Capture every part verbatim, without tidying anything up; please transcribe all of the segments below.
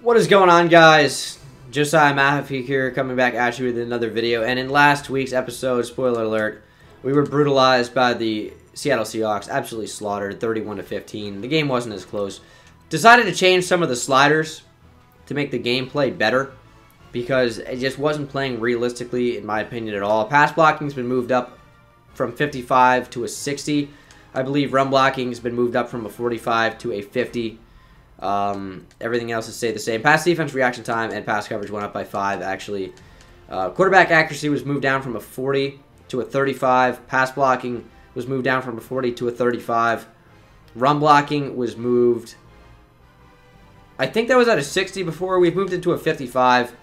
What is going on, guys? Josiah Mahaffey here, coming back at you with another video. And in last week's episode, spoiler alert, we were brutalized by the Seattle Seahawks, absolutely slaughtered, thirty-one to fifteen. The game wasn't as close. Decided to change some of the sliders to make the gameplay better because it just wasn't playing realistically, in my opinion, at all. Pass blocking's been moved up from fifty-five to a sixty. I believe run blocking's been moved up from a forty-five to a fifty. Um, everything else is stayed the same. Pass defense, reaction time, and pass coverage went up by five, actually. Uh, quarterback accuracy was moved down from a forty to a thirty-five. Pass blocking was moved down from a forty to a thirty-five. Run blocking was moved... I think that was at a sixty before. We've moved it to a fifty-five.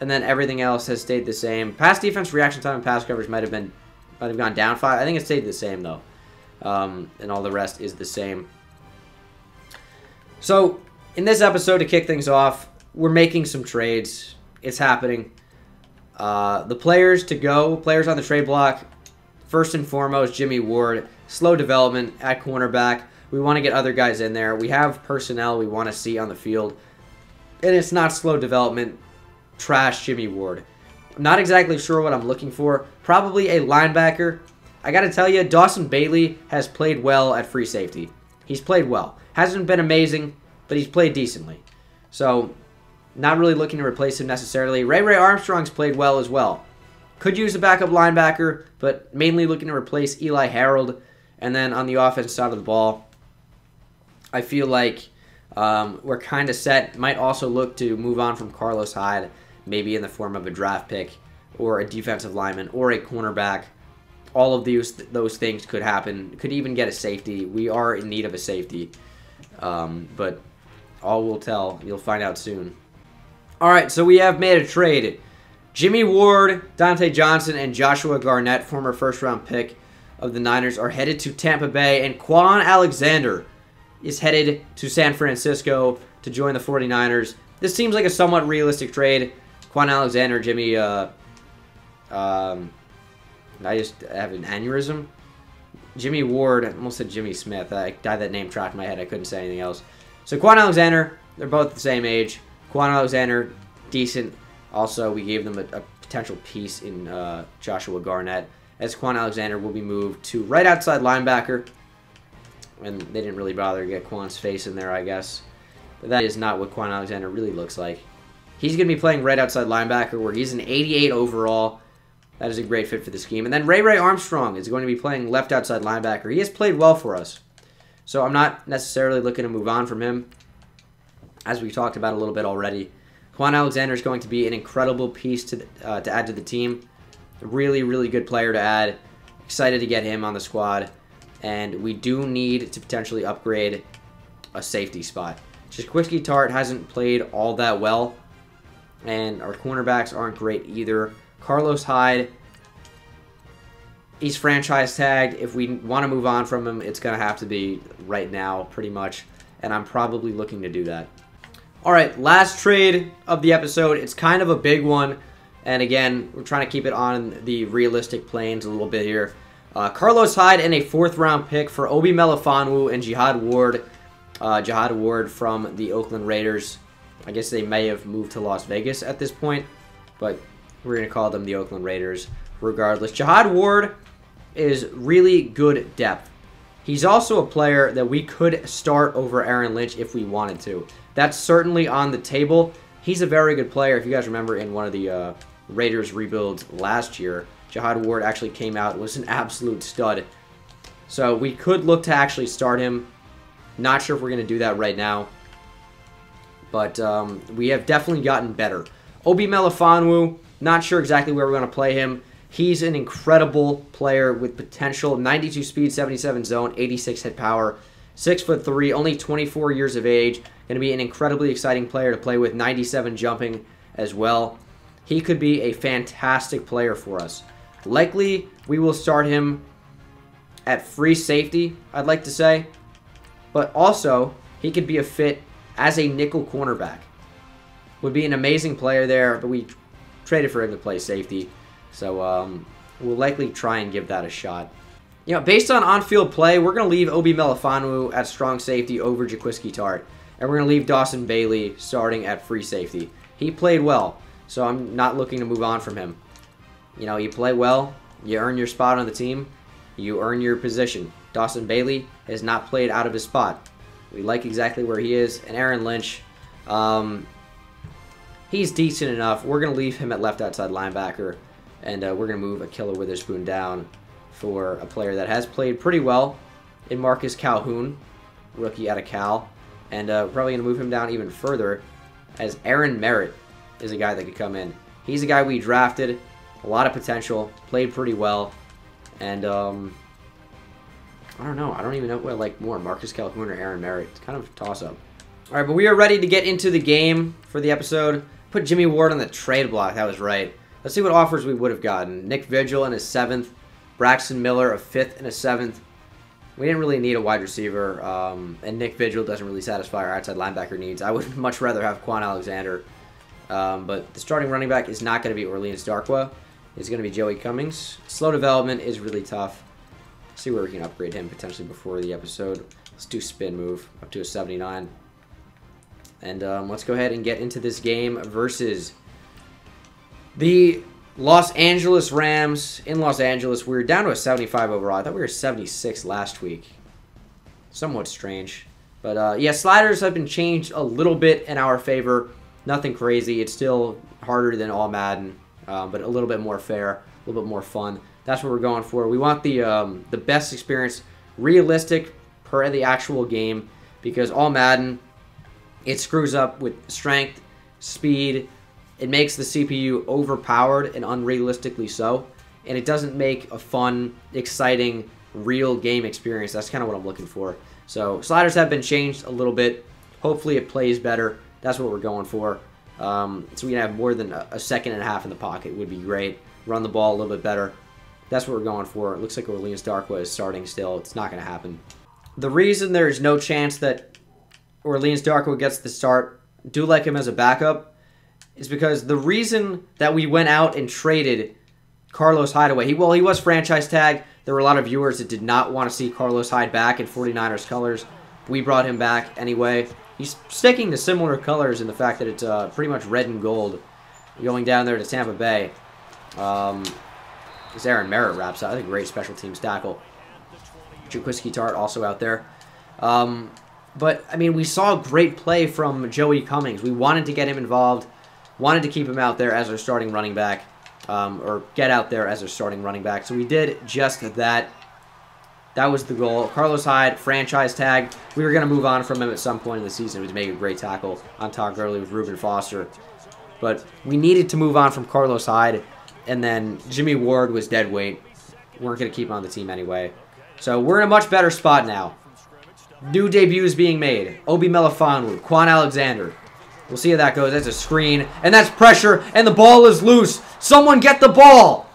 And then everything else has stayed the same. Pass defense, reaction time, and pass coverage might have been might have gone down five. I think it stayed the same, though. Um, and all the rest is the same. So, in this episode, to kick things off, we're making some trades. It's happening. Uh, the players to go, players on the trade block, first and foremost, Jimmy Ward. Slow development at cornerback. We want to get other guys in there. We have personnel we want to see on the field. And it's not slow development. Trash Jimmy Ward. I'm not exactly sure what I'm looking for. Probably a linebacker. I got to tell you, Dawson Bailey has played well at free safety. He's played well. Hasn't been amazing, but he's played decently. So, not really looking to replace him necessarily. Ray Ray Armstrong's played well as well. Could use a backup linebacker, but mainly looking to replace Eli Harold. And then on the offense side of the ball, I feel like um, we're kind of set. Might also look to move on from Carlos Hyde, maybe in the form of a draft pick or a defensive lineman or a cornerback. All of these, those things could happen. Could even get a safety. We are in need of a safety. Um, but all we'll tell, you'll find out soon. Alright, so we have made a trade. Jimmy Ward, Dante Johnson, and Joshua Garnett, former first-round pick of the Niners, are headed to Tampa Bay, and Kwon Alexander is headed to San Francisco to join the forty-niners. This seems like a somewhat realistic trade. Kwon Alexander, Jimmy, uh, um, I just have an aneurysm. Jimmy Ward, I almost said Jimmy Smith. I had that name trapped in my head. I couldn't say anything else. So Kwon Alexander, they're both the same age. Kwon Alexander, decent. Also, we gave them a, a potential piece in uh, Joshua Garnett, as Kwon Alexander will be moved to right outside linebacker. And they didn't really bother to get Kwon's face in there, I guess. But that is not what Kwon Alexander really looks like. He's going to be playing right outside linebacker, where he's an eighty-eight overall. That is a great fit for the scheme. And then Ray Ray Armstrong is going to be playing left outside linebacker. He has played well for us. So I'm not necessarily looking to move on from him, as we talked about a little bit already. Kwon Alexander is going to be an incredible piece to, uh, to add to the team. A really, really good player to add. Excited to get him on the squad. And we do need to potentially upgrade a safety spot. Jaquiski Tartt hasn't played all that well. And our cornerbacks aren't great either. Carlos Hyde, he's franchise tagged. If we want to move on from him, it's going to have to be right now, pretty much. And I'm probably looking to do that. All right, last trade of the episode. It's kind of a big one. And again, we're trying to keep it on the realistic planes a little bit here. Uh, Carlos Hyde and a fourth-round pick for Obi Melifanwu and Jihad Ward. Uh, Jihad Ward from the Oakland Raiders. I guess they may have moved to Las Vegas at this point, but we're going to call them the Oakland Raiders regardless. Jihad Ward is really good depth. He's also a player that we could start over Aaron Lynch if we wanted to. That's certainly on the table. He's a very good player. If you guys remember, in one of the uh, Raiders rebuilds last year, Jihad Ward actually came out and was an absolute stud. So we could look to actually start him. Not sure if we're going to do that right now. But um, we have definitely gotten better. Obi Melifanwu, not sure exactly where we're going to play him. He's an incredible player with potential. ninety-two speed, seventy-seven zone, eighty-six hit power. six foot three, only twenty-four years of age. Going to be an incredibly exciting player to play with. ninety-seven jumping as well. He could be a fantastic player for us. Likely, we will start him at free safety, I'd like to say. But also, he could be a fit as a nickel cornerback. Would be an amazing player there, but we traded for him to play safety, so um, we'll likely try and give that a shot. You know, based on on-field play, we're going to leave Obi Melifanwu at strong safety over Jaquiski Tartt. And we're going to leave Dawson Bailey starting at free safety. He played well, so I'm not looking to move on from him. You know, you play well, you earn your spot on the team, you earn your position. Dawson Bailey has not played out of his spot. We like exactly where he is. And Aaron Lynch, um, he's decent enough. We're going to leave him at left outside linebacker, and uh, we're going to move Akilah Witherspoon down for a player that has played pretty well in Marcus Calhoun, rookie out of Cal, and uh, probably going to move him down even further as Aaron Merritt is a guy that could come in. He's a guy we drafted, a lot of potential, played pretty well, and um, I don't know. I don't even know what I like more, Marcus Calhoun or Aaron Merritt. It's kind of a toss-up. All right, but we are ready to get into the game for the episode. Put Jimmy Ward on the trade block. That was right. Let's see what offers we would have gotten. Nick Vigil in his seventh. Braxton Miller, a fifth and a seventh. We didn't really need a wide receiver, um, and Nick Vigil doesn't really satisfy our outside linebacker needs. I would much rather have Kwon Alexander, um, but the starting running back is not going to be Orleans Darkwa. It's going to be Joey Cummings. Slow development is really tough. Let's see where we can upgrade him potentially before the episode. Let's do spin move up to a seventy-nine. And um, let's go ahead and get into this game versus the Los Angeles Rams in Los Angeles. We were down to a seventy-five overall. I thought we were seventy-six last week. Somewhat strange. But, uh, yeah, sliders have been changed a little bit in our favor. Nothing crazy. It's still harder than all Madden, uh, but a little bit more fair, a little bit more fun. That's what we're going for. We want the um, the best experience, realistic per the actual game, because all Madden, it screws up with strength, speed. It makes the C P U overpowered and unrealistically so, and it doesn't make a fun, exciting, real game experience. That's kind of what I'm looking for. So sliders have been changed a little bit. Hopefully it plays better. That's what we're going for. Um, so we can have more than a, a second and a half in the pocket. It would be great. Run the ball a little bit better. That's what we're going for. It looks like Orleans Darkwa is starting still. It's not going to happen. The reason there is no chance that Orleans Darkwa gets the start, do like him as a backup, is because the reason that we went out and traded Carlos Hyde away, he, well, he was franchise tagged. There were a lot of viewers that did not want to see Carlos Hyde back in forty-niners colors. We brought him back anyway. He's sticking to similar colors in the fact that it's uh, pretty much red and gold going down there to Tampa Bay. Um, as Aaron Merritt wraps out, I think great special teams tackle. Jaquiski Tartt also out there. Um, but, I mean, we saw great play from Joey Cummings. We wanted to get him involved. Wanted to keep him out there as our starting running back, um, or get out there as our starting running back. So we did just that. That was the goal. Carlos Hyde, franchise tag. We were going to move on from him at some point in the season. He was making a great tackle on Todd Gurley with Reuben Foster. But we needed to move on from Carlos Hyde, and then Jimmy Ward was dead weight. We weren't going to keep him on the team anyway. So we're in a much better spot now. New debuts being made. Obi Melifanwu, Kwon Alexander. We'll see how that goes. That's a screen, and that's pressure, and the ball is loose. Someone get the ball.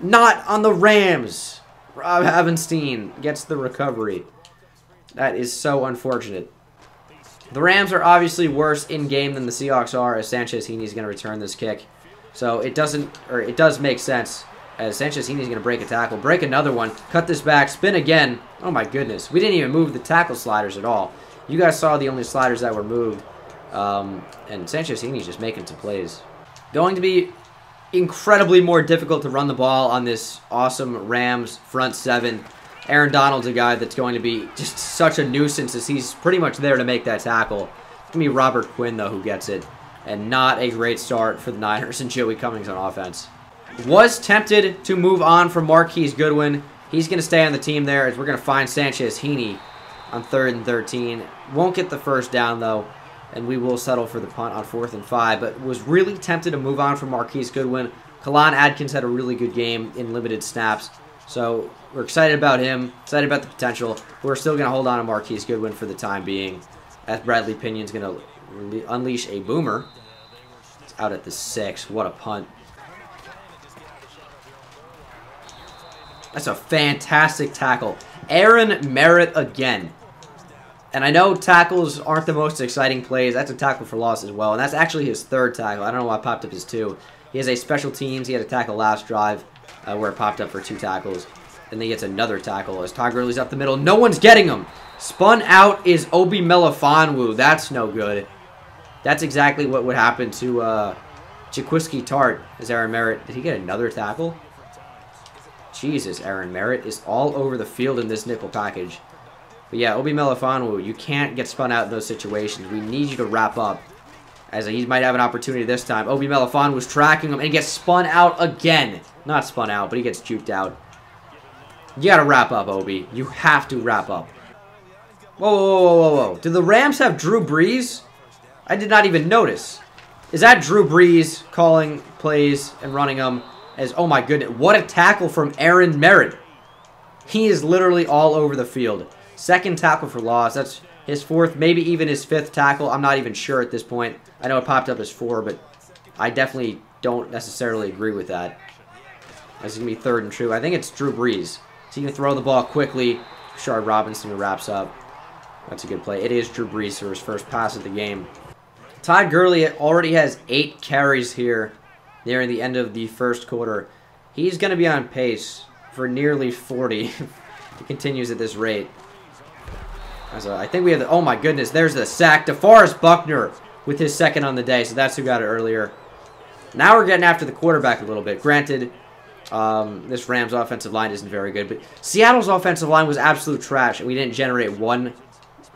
Not on the Rams. Rob Havenstein gets the recovery. That is so unfortunate. The Rams are obviously worse in-game than the Seahawks are, as Sanchez Heaney is going to return this kick. So it doesn't, or it does make sense, as Sanchez Heaney is going to break a tackle, break another one, cut this back, spin again. Oh, my goodness. We didn't even move the tackle sliders at all. You guys saw the only sliders that were moved. Um, and Sanchez Heaney's just making some plays. Going to be incredibly more difficult to run the ball on this awesome Rams front seven. Aaron Donald's a guy that's going to be just such a nuisance, as he's pretty much there to make that tackle. It's going to be Robert Quinn, though, who gets it. And not a great start for the Niners and Joey Cummings on offense. Was tempted to move on from Marquise Goodwin. He's going to stay on the team there, as we're going to find Sanchez Heaney on third and thirteen. Won't get the first down, though. And we will settle for the punt on fourth and five, but was really tempted to move on from Marquise Goodwin. Kalon Adkins had a really good game in limited snaps, so we're excited about him, excited about the potential. We're still going to hold on to Marquise Goodwin for the time being, as Bradley Pinion's going to unleash a boomer. It's out at the six. What a punt. That's a fantastic tackle. Aaron Merritt again. And I know tackles aren't the most exciting plays. That's a tackle for loss as well. And that's actually his third tackle. I don't know why it popped up as two. He has a special teams. He had a tackle last drive uh, where it popped up for two tackles. Then he gets another tackle as Todd Gurley's up the middle. No one's getting him. Spun out is Obi Melifanwu. That's no good. That's exactly what would happen to uh, Jaquiski Tartt as Aaron Merritt. Did he get another tackle? Jesus, Aaron Merritt is all over the field in this nickel package. But yeah, Obi Melifanwu, you can't get spun out in those situations. We need you to wrap up, as he might have an opportunity this time. Obi Melifanwu was tracking him and gets spun out again. Not spun out, but he gets juked out. You gotta wrap up, Obi. You have to wrap up. Whoa, whoa, whoa, whoa, whoa. Do the Rams have Drew Brees? I did not even notice. Is that Drew Brees calling plays and running them? As, oh my goodness, what a tackle from Aaron Merritt. He is literally all over the field. Second tackle for loss. That's his fourth, maybe even his fifth tackle. I'm not even sure at this point. I know it popped up as four, but I definitely don't necessarily agree with that. This is going to be third and true. I think it's Drew Brees. So you can throw the ball quickly. Rashard Robinson wraps up. That's a good play. It is Drew Brees for his first pass of the game. Todd Gurley already has eight carries here nearing the end of the first quarter. He's going to be on pace for nearly forty if he continues at this rate. So I think we have the... Oh, my goodness. There's the sack. DeForest Buckner with his second on the day, so that's who got it earlier. Now we're getting after the quarterback a little bit. Granted, um, this Rams offensive line isn't very good, but Seattle's offensive line was absolute trash, and we didn't generate one,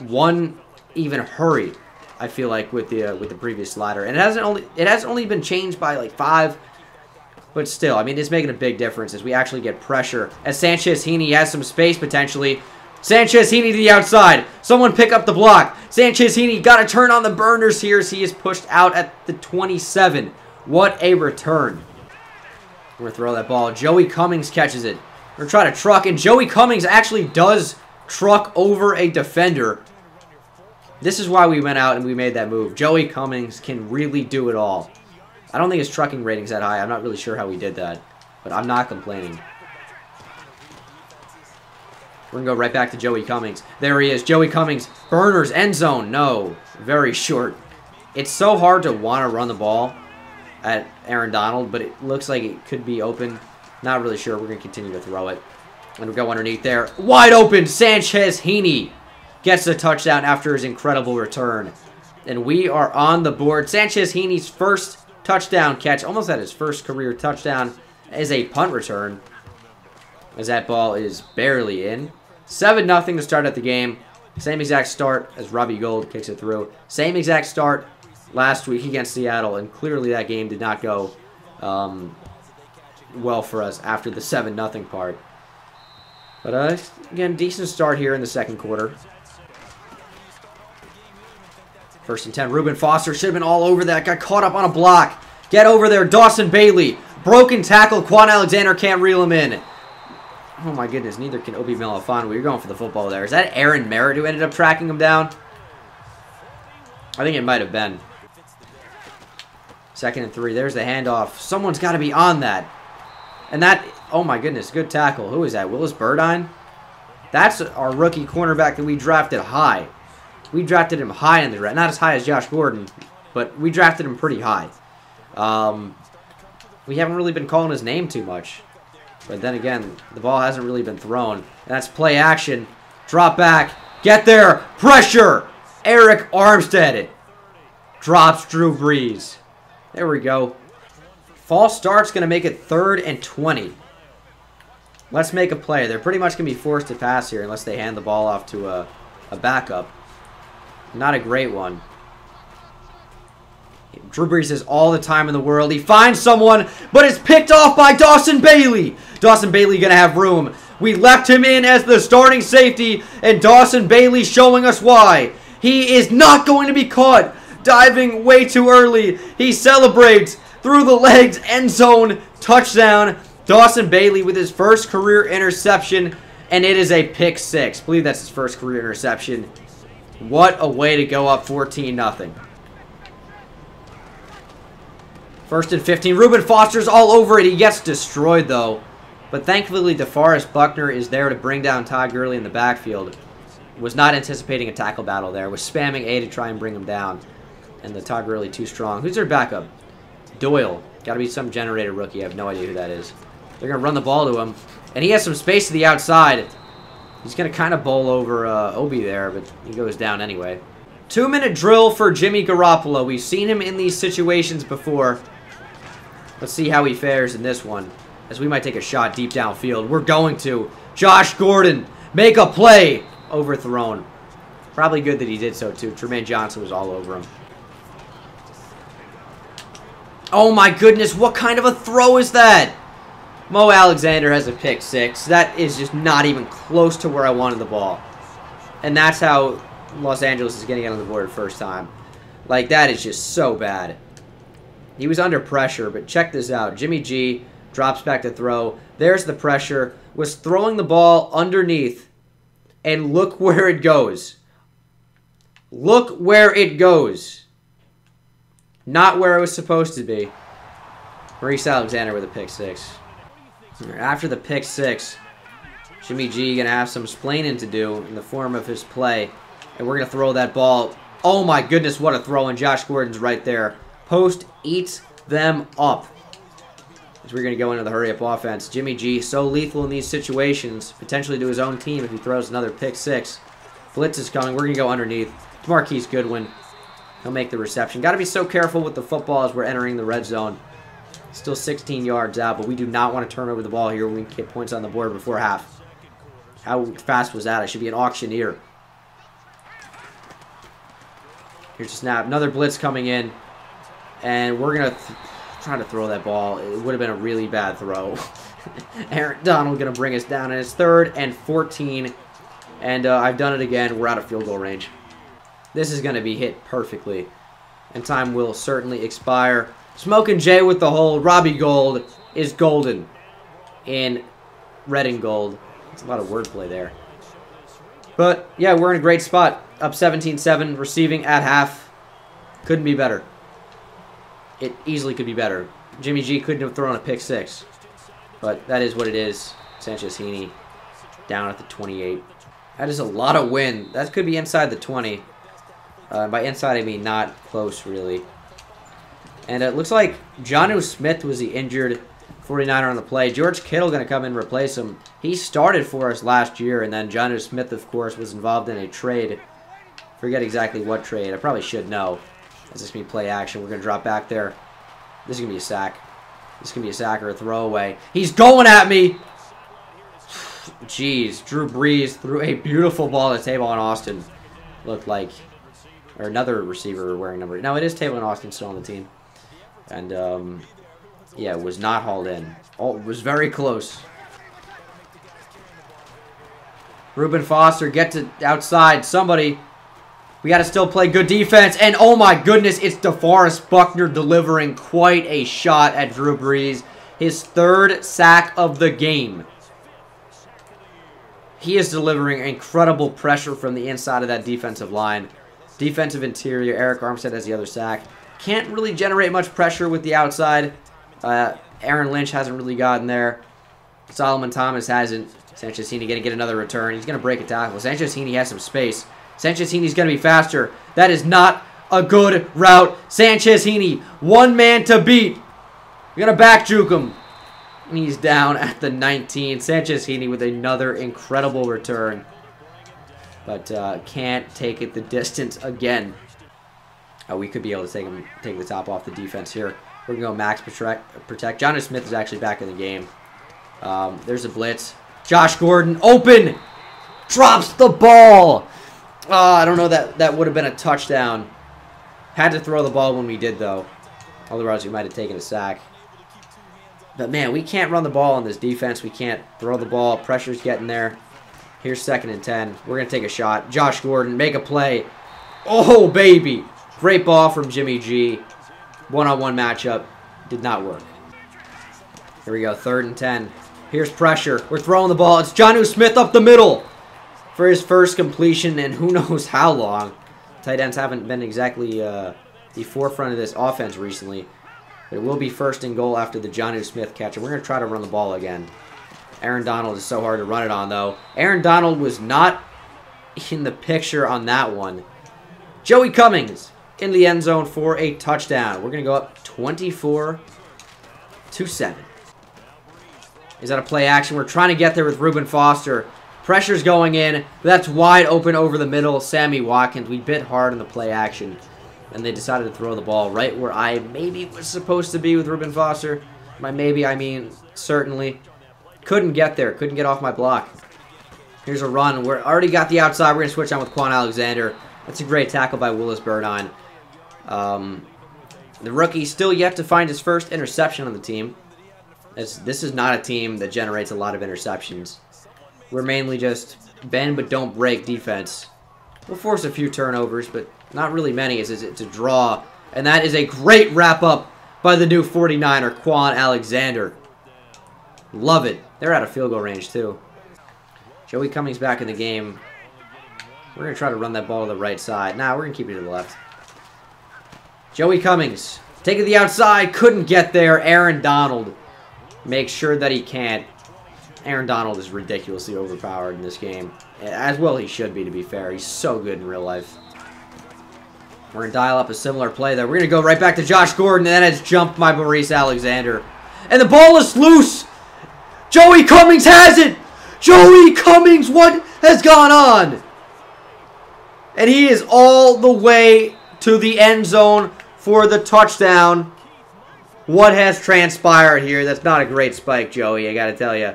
one even hurry, I feel like, with the uh, with the previous slider. And it hasn't only it hasn't only been changed by like five, but still, I mean, it's making a big difference as we actually get pressure. As Sanchez Heaney has some space potentially. Sanchez Heaney to the outside. Someone pick up the block. Sanchez Heaney got a turn on the burners here as he is pushed out at the twenty-seven. What a return. We're gonna throw that ball. Joey Cummings catches it. We're trying to truck, and Joey Cummings actually does truck over a defender. This is why we went out and we made that move. Joey Cummings can really do it all. I don't think his trucking rating's that high. I'm not really sure how we did that, but I'm not complaining. We're going to go right back to Joey Cummings. There he is. Joey Cummings. Burners. End zone. No. Very short. It's so hard to want to run the ball at Aaron Donald, but it looks like it could be open. Not really sure. We're going to continue to throw it. And we go underneath there. Wide open. Sanchez Heaney gets the touchdown after his incredible return. And we are on the board. Sanchez Heaney's first touchdown catch, almost at his first career touchdown, is a punt return, as that ball is barely in. seven nothing to start at the game. Same exact start as Robbie Gold kicks it through. Same exact start last week against Seattle, and clearly that game did not go um, well for us after the seven nothing part. But uh, again, decent start here in the second quarter. First and ten. Reuben Foster should have been all over that. Got caught up on a block. Get over there. Dawson Bailey. Broken tackle. Kwon Alexander can't reel him in. Oh, my goodness. Neither can Obi Melifanwu. You're going for the football there. Is that Aaron Merritt who ended up tracking him down? I think it might have been. Second and three. There's the handoff. Someone's got to be on that. And that... Oh, my goodness. Good tackle. Who is that? Willis Burdine? That's our rookie cornerback that we drafted high. We drafted him high in the draft. Not as high as Josh Gordon, but we drafted him pretty high. Um, we haven't really been calling his name too much. But then again, the ball hasn't really been thrown. And that's play action. Drop back. Get there. Pressure. Arik Armstead drops Drew Brees. There we go. False start's going to make it third and twenty. Let's make a play. They're pretty much going to be forced to pass here unless they hand the ball off to a, a backup. Not a great one. Drew Brees has all the time in the world. He finds someone, but it's picked off by Dawson Bailey. Dawson Bailey going to have room. We left him in as the starting safety, and Dawson Bailey showing us why. He is not going to be caught. Diving way too early. He celebrates through the legs, end zone, touchdown. Dawson Bailey with his first career interception, and it is a pick six. I believe that's his first career interception. What a way to go up fourteen nothing. First and fifteen. Reuben Foster's all over it. He gets destroyed, though. But thankfully, DeForest Buckner is there to bring down Todd Gurley in the backfield. Was not anticipating a tackle battle there. Was spamming A to try and bring him down. And the Todd Gurley too strong. Who's their backup? Doyle. Got to be some generated rookie. I have no idea who that is. They're going to run the ball to him. And he has some space to the outside. He's going to kind of bowl over uh, Obi there, but he goes down anyway. Two-minute drill for Jimmy Garoppolo. We've seen him in these situations before. Let's see how he fares in this one, as we might take a shot deep downfield. We're going to. Josh Gordon, make a play. Overthrown. Probably good that he did so, too. Tremaine Johnson was all over him. Oh, my goodness. What kind of a throw is that? Mo Alexander has a pick six. That is just not even close to where I wanted the ball. And that's how Los Angeles is getting out on the board first time. Like, that is just so bad. He was under pressure, but check this out. Jimmy G drops back to throw. There's the pressure. Was throwing the ball underneath. And look where it goes. Look where it goes. Not where it was supposed to be. Maurice Alexander with a pick six. After the pick six, Jimmy G going to have some splaining to do in the form of his play. And we're going to throw that ball. Oh my goodness, what a throw. And Josh Gordon's right there. Post eats them up. As we're going to go into the hurry-up offense. Jimmy G, so lethal in these situations, potentially to his own team if he throws another pick six. Blitz is coming. We're going to go underneath to Marquise Goodwin. He'll make the reception. Got to be so careful with the football as we're entering the red zone. Still sixteen yards out, but we do not want to turn over the ball here. We can get points on the board before half. How fast was that? I should be an auctioneer. Here's a snap. Another blitz coming in. And we're going to try to throw that ball. It would have been a really bad throw. Aaron Donald going to bring us down. And it's third and fourteen. And uh, I've done it again. We're out of field goal range. This is going to be hit perfectly. And time will certainly expire. Smoke and Jay with the hold. Robbie Gold is golden in red and gold. That's a lot of wordplay there. But, yeah, we're in a great spot. Up seventeen seven, receiving at half. Couldn't be better. It easily could be better. Jimmy G couldn't have thrown a pick six. But that is what it is. Sanchez Heaney down at the twenty-eight. That is a lot of wind. That could be inside the twenty. Uh, by inside, I mean not close, really. And it looks like Jonnu Smith was the injured forty-niner on the play. George Kittle going to come in and replace him. He started for us last year, and then Jonnu Smith, of course, was involved in a trade. Forget exactly what trade. I probably should know. That's just me play action. We're going to drop back there. This is going to be a sack. This is going to be a sack or a throwaway. He's going at me! Jeez, Drew Brees threw a beautiful ball to Tavon Austin. Looked like... Or another receiver wearing number... No, it is Tavon Austin still on the team. And, um, yeah, was not hauled in. Oh, it was very close. Reuben Foster, get to outside. Somebody. We got to still play good defense. And, oh, my goodness, it's DeForest Buckner delivering quite a shot at Drew Brees. His third sack of the game. He is delivering incredible pressure from the inside of that defensive line. Defensive interior, Arik Armstead has the other sack. Can't really generate much pressure with the outside. Uh, Aaron Lynch hasn't really gotten there. Solomon Thomas hasn't. Sanchez Heaney going to get another return. He's going to break a tackle. Sanchez Heaney has some space. Sanchez Heaney's going to be faster. That is not a good route. Sanchez Heaney, one man to beat. We're going to back juke him. And he's down at the nineteen. Sanchez Heaney with another incredible return. But uh, can't take it the distance again. Uh, we could be able to take him, take the top off the defense here. We're going to go max protect. protect. Jonnu Smith is actually back in the game. Um, there's a blitz. Josh Gordon, open! Drops the ball! Uh, I don't know that that would have been a touchdown. Had to throw the ball when we did, though. Otherwise, we might have taken a sack. But, man, we can't run the ball on this defense. We can't throw the ball. Pressure's getting there. Here's second and ten. We're going to take a shot. Josh Gordon, make a play. Oh, baby! Great ball from Jimmy G. One-on-one matchup. Did not work. Here we go. Third and ten. Here's pressure. We're throwing the ball. It's Jonnu Smith up the middle for his first completion in who knows how long. Tight ends haven't been exactly uh, the forefront of this offense recently. But it will be first and goal after the Jonnu Smith catch. And we're going to try to run the ball again. Aaron Donald is so hard to run it on, though. Aaron Donald was not in the picture on that one. Joey Cummings in the end zone for a touchdown. We're going to go up twenty-four to seven. is on a play action. We're trying to get there with Reuben Foster. Pressure's going in. That's wide open over the middle. Sammy Watkins. We bit hard in the play action, and they decided to throw the ball right where I maybe was supposed to be with Reuben Foster. By maybe, I mean certainly. Couldn't get there. Couldn't get off my block. Here's a run. We're already got the outside. We're going to switch on with Kwon Alexander. That's a great tackle by Willis Burdine. Um, the rookie still yet to find his first interception on the team. It's, this is not a team that generates a lot of interceptions. We're mainly just bend but don't break defense. We'll force a few turnovers, but not really many. It's, it's a draw. And that is a great wrap-up by the new forty-niner, Kwon Alexander. Love it. They're out of field goal range, too. Joey Cummings back in the game. We're going to try to run that ball to the right side. Nah, we're going to keep it to the left. Joey Cummings taking the outside. Couldn't get there. Aaron Donald makes sure that he can't. Aaron Donald is ridiculously overpowered in this game. As well he should be, to be fair. He's so good in real life. We're going to dial up a similar play there. We're going to go right back to Josh Gordon, and that has jumped by Maurice Alexander. And the ball is loose! Joey Cummings has it! Joey Cummings, what has gone on? And he is all the way to the end zone for the touchdown. What has transpired here? That's not a great spike, Joey, I gotta tell you.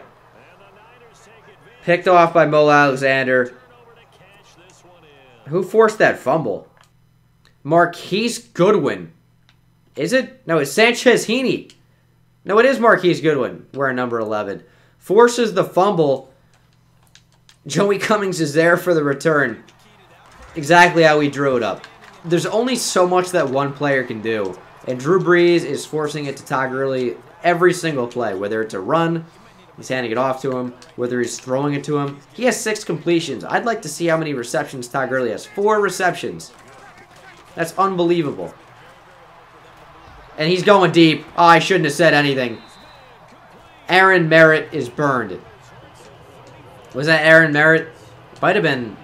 Picked off by Mo Alexander. Who forced that fumble? Marquise Goodwin. Is it? No, it's Sanchez Heaney. No, it is Marquise Goodwin. Wearing number eleven. Forces the fumble. Joey Cummings is there for the return. Exactly how we drew it up. There's only so much that one player can do. And Drew Brees is forcing it to Todd Gurley every single play. Whether it's a run, he's handing it off to him, whether he's throwing it to him. He has six completions. I'd like to see how many receptions Todd Gurley has. Four receptions. That's unbelievable. And he's going deep. Oh, I shouldn't have said anything. Aaron Merritt is burned. Was that Aaron Merritt? Might have been,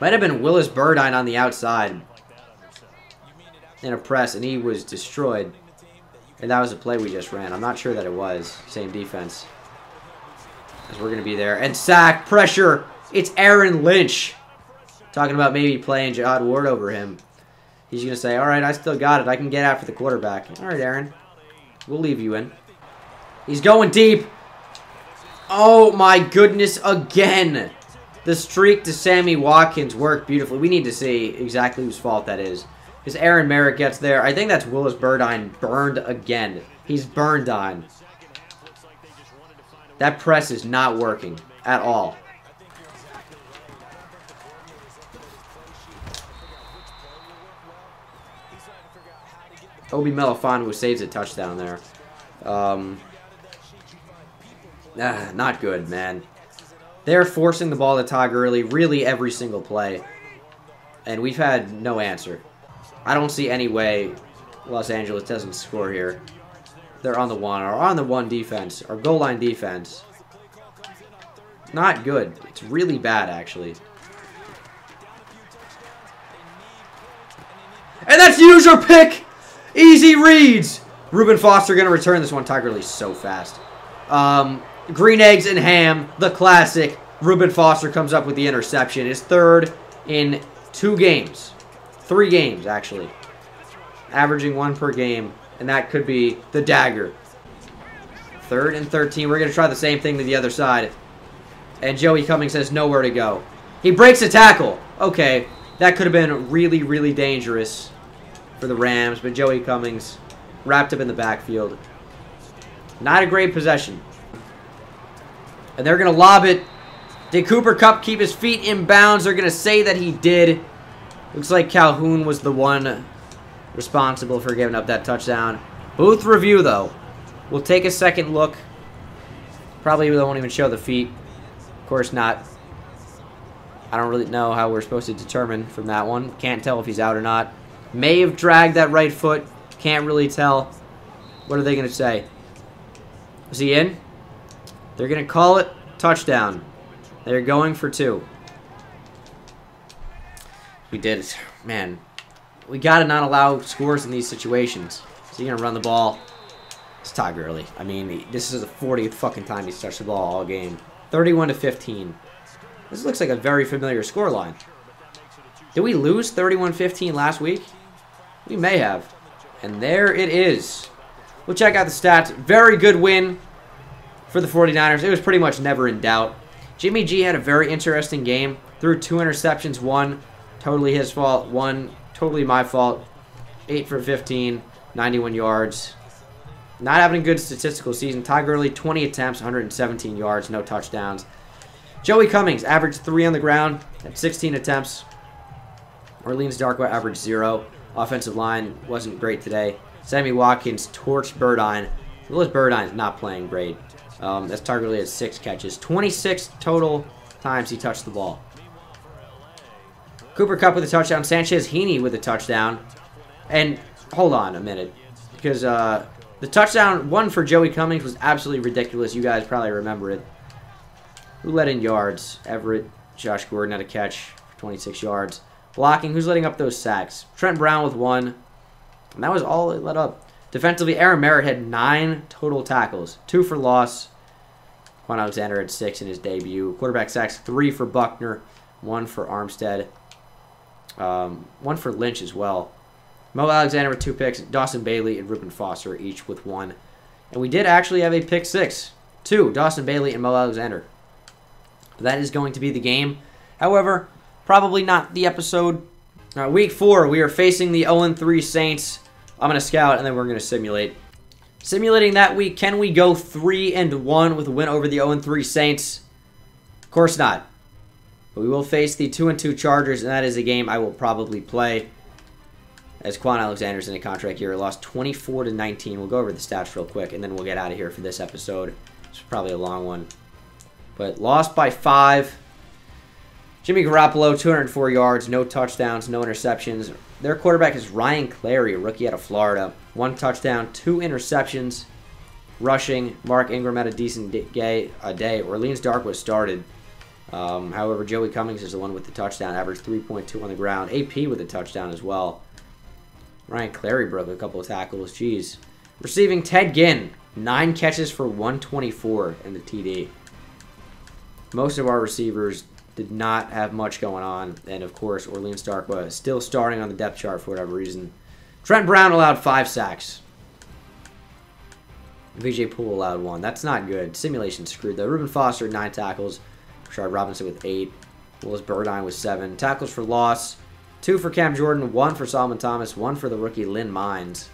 might have been Willis Burdine on the outside in a press, and he was destroyed. And that was a play we just ran. I'm not sure that it was. Same defense. As we're going to be there. And sack, pressure. It's Aaron Lynch. Talking about maybe playing Jihad Ward over him. He's going to say, all right, I still got it. I can get after the quarterback. All right, Aaron. We'll leave you in. He's going deep. Oh, my goodness, again. The streak to Sammy Watkins worked beautifully. We need to see exactly whose fault that is. Because Aaron Merritt gets there. I think that's Willis Burdine burned again. He's burned on. That press is not working at all. Obi Melifanwu saves a touchdown there. Um, ah, not good, man. They're forcing the ball to Todd Gurley really every single play. And we've had no answer. I don't see any way Los Angeles doesn't score here. They're on the one, or on the one defense, or goal line defense. Not good. It's really bad, actually. And that's user pick! Easy reads! Reuben Foster going to return this one. Todd Gurley's so fast. Um, green eggs and ham, the classic. Reuben Foster comes up with the interception. His third in two games. Three games, actually. Averaging one per game. And that could be the dagger. Third and thirteen. We're going to try the same thing to the other side. And Joey Cummings has nowhere to go. He breaks a tackle. Okay. That could have been really, really dangerous for the Rams. But Joey Cummings wrapped up in the backfield. Not a great possession. And they're going to lob it. Did Cooper Kupp keep his feet in bounds? They're going to say that he did. Looks like Calhoun was the one responsible for giving up that touchdown. Booth review, though. We'll take a second look. Probably they won't even show the feet. Of course not. I don't really know how we're supposed to determine from that one. Can't tell if he's out or not. May have dragged that right foot. Can't really tell. What are they going to say? Is he in? They're going to call it touchdown. They're going for two. We did it. Man. We got to not allow scores in these situations. So you're going to run the ball. It's Todd Gurley. I mean, this is the fortieth fucking time he starts the ball all game. thirty-one to fifteen. This looks like a very familiar scoreline. Did we lose thirty-one fifteen last week? We may have. And there it is. We'll check out the stats. Very good win for the forty-niners. It was pretty much never in doubt. Jimmy G had a very interesting game. Threw two interceptions. One totally his fault. One totally my fault. eight for fifteen. ninety-one yards. Not having a good statistical season. Todd Gurley, twenty attempts, one hundred seventeen yards, no touchdowns. Joey Cummings averaged three on the ground at sixteen attempts. Orleans Darkwa averaged zero. Offensive line wasn't great today. Sammy Watkins torched Burdine. Willis Burdine's not playing great. Um, that's Todd Gurley at six catches. twenty-six total times he touched the ball. Cooper Kupp with a touchdown. Sanchez Heaney with a touchdown. And hold on a minute. Because... Uh, The touchdown, one for Joey Cummings, was absolutely ridiculous. You guys probably remember it. Who let in yards? Everett, Josh Gordon had a catch for twenty-six yards. Blocking, who's letting up those sacks? Trent Brown with one. And that was all it let up. Defensively, Aaron Merritt had nine total tackles. Two for loss. Kwon Alexander had six in his debut. Quarterback sacks, three for Buckner. One for Armstead. Um, one for Lynch as well. Mo Alexander with two picks, Dawson Bailey and Reuben Foster each with one. And we did actually have a pick six. Two, Dawson Bailey and Mo Alexander. But that is going to be the game. However, probably not the episode. Now, week four, we are facing the oh and three Saints. I'm going to scout, and then we're going to simulate. Simulating that week, can we go three and one with a win over the oh and three Saints? Of course not. But we will face the two and two Chargers, and that is a game I will probably play. As Kwon Alexander's in a contract year, lost twenty-four to nineteen. We'll go over the stats real quick, and then we'll get out of here for this episode. It's probably a long one. But lost by five. Jimmy Garoppolo, two hundred four yards, no touchdowns, no interceptions. Their quarterback is Ryan Clary, a rookie out of Florida. One touchdown, two interceptions. Rushing, Mark Ingram had a decent day. A day. Orleans Dark was started. Um, however, Joey Cummings is the one with the touchdown, averaged three point two on the ground. A P with a touchdown as well. Ryan Clary broke a couple of tackles. Jeez. Receiving Ted Ginn. Nine catches for one twenty-four in the T D. Most of our receivers did not have much going on. And, of course, Orleans Darkwa still starting on the depth chart for whatever reason. Trent Brown allowed five sacks. Vijay Poole allowed one. That's not good. Simulation screwed, though. Reuben Foster, nine tackles. Rashard Robinson with eight. Willis Burdine with seven. Tackles for loss. Two for Cam Jordan, one for Solomon Thomas, one for the rookie Lynn Mines.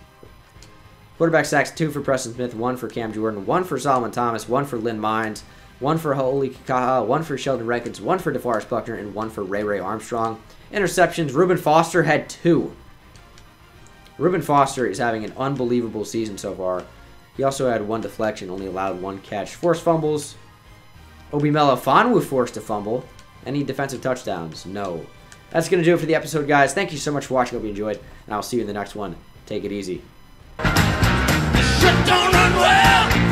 Quarterback sacks, two for Preston Smith, one for Cam Jordan, one for Solomon Thomas, one for Lynn Mines, one for Holy Kakaha, one for Sheldon Rankins, one for DeForest Buckner, and one for Ray Ray Armstrong. Interceptions, Reuben Foster had two. Reuben Foster is having an unbelievable season so far. He also had one deflection, only allowed one catch. Forced fumbles. Obi Melifanwu forced a fumble. Any defensive touchdowns? No. That's going to do it for the episode, guys. Thank you so much for watching. Hope you enjoyed, and I'll see you in the next one. Take it easy. This shit don't run well.